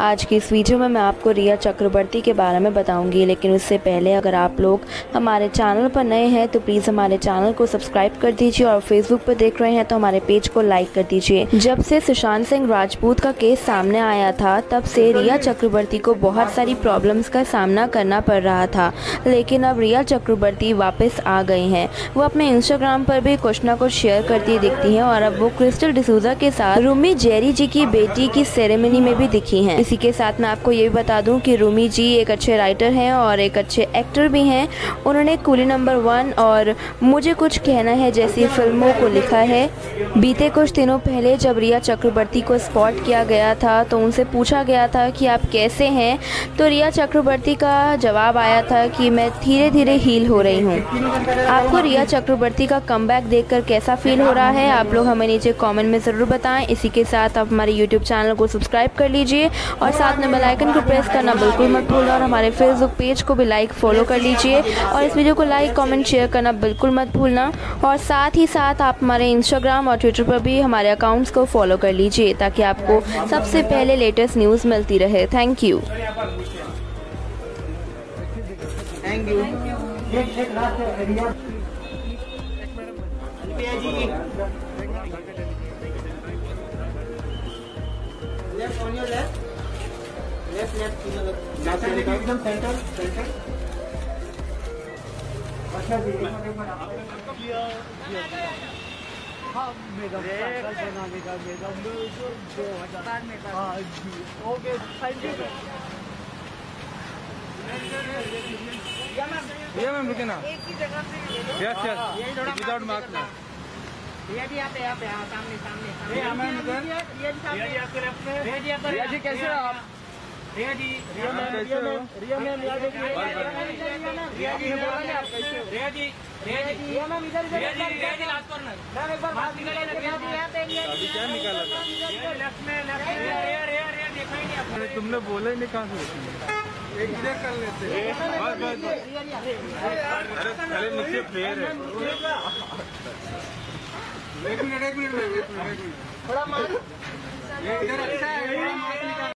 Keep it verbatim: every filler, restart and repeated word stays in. आज की इस वीडियो में मैं आपको रिया चक्रवर्ती के बारे में बताऊंगी, लेकिन उससे पहले अगर आप लोग हमारे चैनल पर नए हैं तो प्लीज़ हमारे चैनल को सब्सक्राइब कर दीजिए और फेसबुक पर देख रहे हैं तो हमारे पेज को लाइक कर दीजिए। जब से सुशांत सिंह राजपूत का केस सामने आया था तब से रिया चक्रवर्ती को बहुत सारी प्रॉब्लम्स का सामना करना पड़ रहा था, लेकिन अब रिया चक्रवर्ती वापस आ गई हैं। वो अपने इंस्टाग्राम पर भी कुछ ना कुछ शेयर करती दिखती हैं और अब वो क्रिस्टल डिसूजा के साथ रूमी जेरी जी की बेटी की सेरेमनी में भी दिखी हैं। इसी के साथ मैं आपको ये भी बता दूं कि रूमी जी एक अच्छे राइटर हैं और एक अच्छे एक्टर भी हैं। उन्होंने कुली नंबर वन और मुझे कुछ कहना है जैसी फिल्मों को लिखा है। बीते कुछ दिनों पहले जब रिया चक्रवर्ती को स्पॉट किया गया था तो उनसे पूछा गया था कि आप कैसे हैं, तो रिया चक्रवर्ती का जवाब आया था कि मैं धीरे धीरे हील हो रही हूँ। आपको रिया चक्रवर्ती का कमबैक देखकर कैसा फील हो रहा है आप लोग हमें नीचे कमेंट में ज़रूर बताएं। इसी के साथ आप हमारे यूट्यूब चैनल को सब्सक्राइब कर लीजिए और साथ में बेल आइकन को प्रेस करना बिल्कुल मत भूलना और हमारे फेसबुक पेज को भी लाइक फॉलो कर लीजिए और इस वीडियो को लाइक कमेंट शेयर करना बिल्कुल मत भूलना। और साथ ही साथ आप हमारे इंस्टाग्राम और ट्विटर पर भी हमारे अकाउंट्स को फॉलो कर लीजिए ताकि आपको सबसे पहले लेटेस्ट न्यूज़ मिलती रहे। Thank you. Thank you. Left on your left, left left जाते देखो एकदम सेंटर सेंटर। अच्छा जी हम मेगा बनाने का मेगा दो हज़ार में आज ओके थैंक यू। ये मैम रुके ना एक ही जगह से यस यस विदाउट मास्क ना। रिया जी आप यहाँ पे यहाँ सामने सामने सामने रिया जी आपके लेफ्ट में। रिया जी आप रिया जी कैसे हो आप? Riya ji Riya ma'am Riya ma'am Riya ma'am याद रखिए। रिया जी रिया जी रिया जी रिया मैम इधर इधर Riya ji Riya ji last corner ma'am एक बार हाथ निकालिए ना। रिया जी यहाँ पे रिया जी क्या निकाला था लेफ्ट में लेफ्ट में रिया रिया रिया दिखाएंगे आप। तुमने बोला ही नहीं कहाँ से एक इधर कर लेते हैं बस बस। अरे अरे नीचे प्लेयर है। एक मिनट एक मिनट थोड़ा मार।